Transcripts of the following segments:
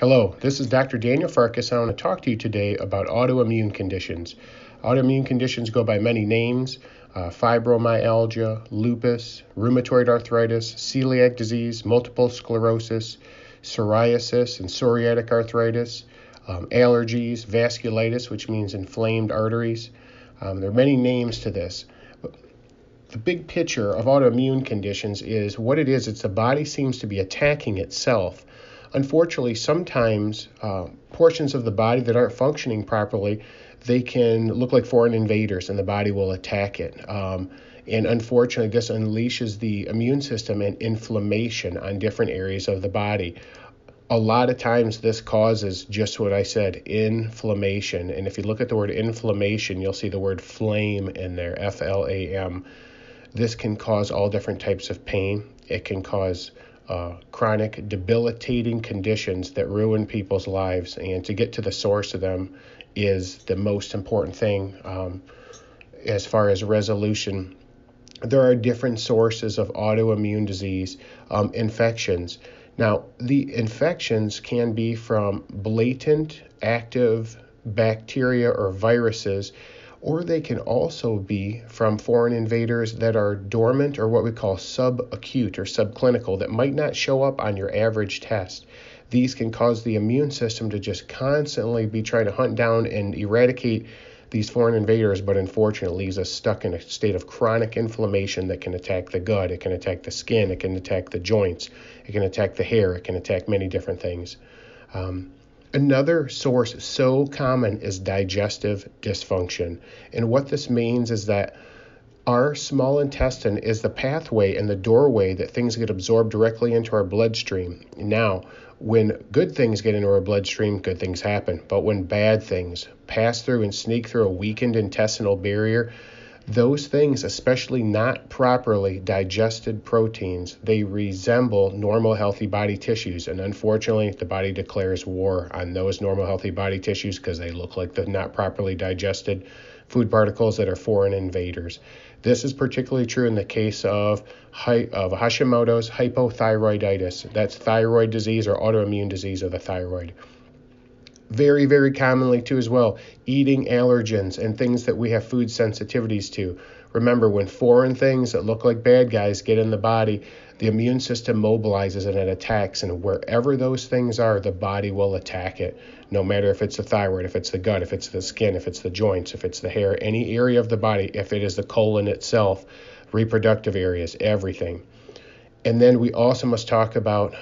Hello, this is Dr. Daniel Farkas. I want to talk to you today about autoimmune conditions. Autoimmune conditions go by many names, fibromyalgia, lupus, rheumatoid arthritis, celiac disease, multiple sclerosis, psoriasis and psoriatic arthritis, allergies, vasculitis, which means inflamed arteries. There are many names to this. The big picture of autoimmune conditions is what it is. It's the body seems to be attacking itself. Unfortunately, sometimes portions of the body that aren't functioning properly, they can look like foreign invaders and the body will attack it. And unfortunately, this unleashes the immune system and inflammation on different areas of the body. A lot of times this causes just what I said, inflammation. And if you look at the word inflammation, you'll see the word flame in there, F-L-A-M. This can cause all different types of pain. It can cause chronic debilitating conditions that ruin people's lives, and to get to the source of them is the most important thing as far as resolution. There are different sources of autoimmune disease, infections. Now, the infections can be from blatant active bacteria or viruses, or they can also be from foreign invaders that are dormant or what we call subacute or subclinical that might not show up on your average test. These can cause the immune system to just constantly be trying to hunt down and eradicate these foreign invaders, but unfortunately leaves us stuck in a state of chronic inflammation that can attack the gut, it can attack the skin, it can attack the joints, it can attack the hair, it can attack many different things. Another source so common is digestive dysfunction. And what this means is that our small intestine is the pathway and the doorway that things get absorbed directly into our bloodstream. Now, when good things get into our bloodstream, good things happen. But when bad things pass through and sneak through a weakened intestinal barrier, those things, especially not properly digested proteins, they resemble normal healthy body tissues. And unfortunately, the body declares war on those normal healthy body tissues because they look like the not properly digested food particles that are foreign invaders. This is particularly true in the case of Hashimoto's hypothyroiditis. That's thyroid disease or autoimmune disease of the thyroid. Very, very commonly too as well, eating allergens and things that we have food sensitivities to. Remember, when foreign things that look like bad guys get in the body, the immune system mobilizes and it attacks, and wherever those things are, the body will attack it. No matter if it's the thyroid, if it's the gut, if it's the skin, if it's the joints, if it's the hair, any area of the body, if it is the colon itself, reproductive areas, everything. And then we also must talk about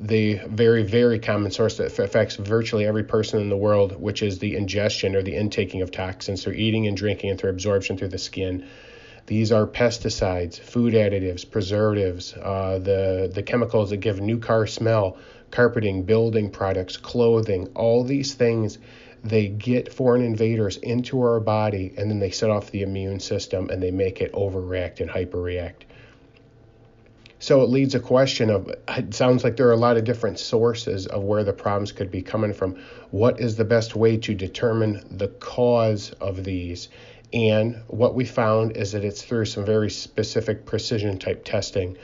the very, very common source that affects virtually every person in the world, which is the ingestion or the intaking of toxins through eating and drinking and through absorption through the skin. These are pesticides, food additives, preservatives, the chemicals that give new car smell, carpeting, building products, clothing, all these things. They get foreign invaders into our body, and then they set off the immune system and they make it overreact and hyperreact. So it leads a question of, it sounds like there are a lot of different sources of where the problems could be coming from. What is the best way to determine the cause of these? And what we found is that it's through some very specific precision type testing.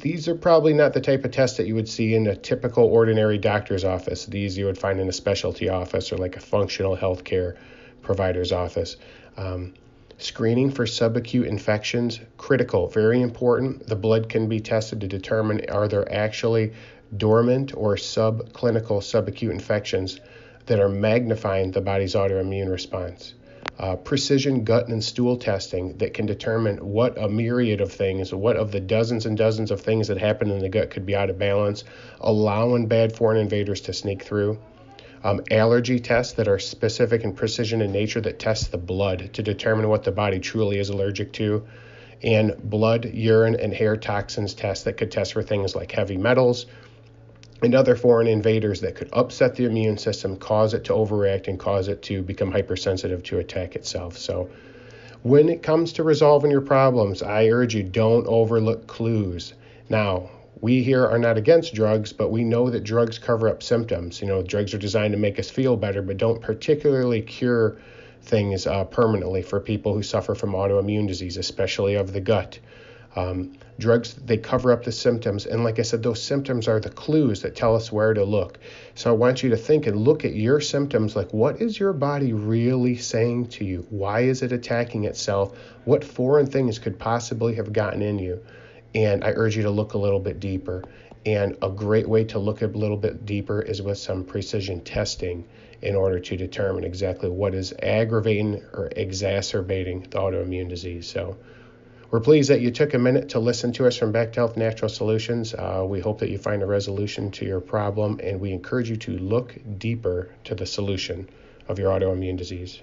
These are probably not the type of tests that you would see in a typical ordinary doctor's office. These you would find in a specialty office or like a functional healthcare provider's office. Screening for subacute infections, critical, very important. The blood can be tested to determine are there actually dormant or subclinical subacute infections that are magnifying the body's autoimmune response. Precision gut and stool testing that can determine what a myriad of things, what of the dozens and dozens of things that happen in the gut could be out of balance, allowing bad foreign invaders to sneak through. Allergy tests that are specific and precision in nature that test the blood to determine what the body truly is allergic to, and blood, urine, and hair toxins tests that could test for things like heavy metals and other foreign invaders that could upset the immune system, cause it to overreact, and cause it to become hypersensitive to attack itself. So when it comes to resolving your problems, I urge you, don't overlook clues. Now, we here are not against drugs, but we know that drugs cover up symptoms. You know, drugs are designed to make us feel better, but don't particularly cure things permanently for people who suffer from autoimmune disease, especially of the gut. Drugs, they cover up the symptoms. And like I said, those symptoms are the clues that tell us where to look. So I want you to think and look at your symptoms, like what is your body really saying to you? Why is it attacking itself? What foreign things could possibly have gotten in you? And I urge you to look a little bit deeper. And a great way to look a little bit deeper is with some precision testing in order to determine exactly what is aggravating or exacerbating the autoimmune disease. So we're pleased that you took a minute to listen to us from Back to Health Natural Solutions. We hope that you find a resolution to your problem, and we encourage you to look deeper to the solution of your autoimmune disease.